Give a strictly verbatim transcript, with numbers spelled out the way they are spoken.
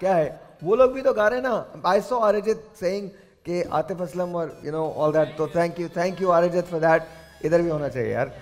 क्या है, वो लोग भी तो गा रहे ना. आई सो अरिजीत सिंह के आतिफ असलम और यू नो ऑल दैट. तो thank you thank you Arijit for that. इधर भी होना चाहिए यार.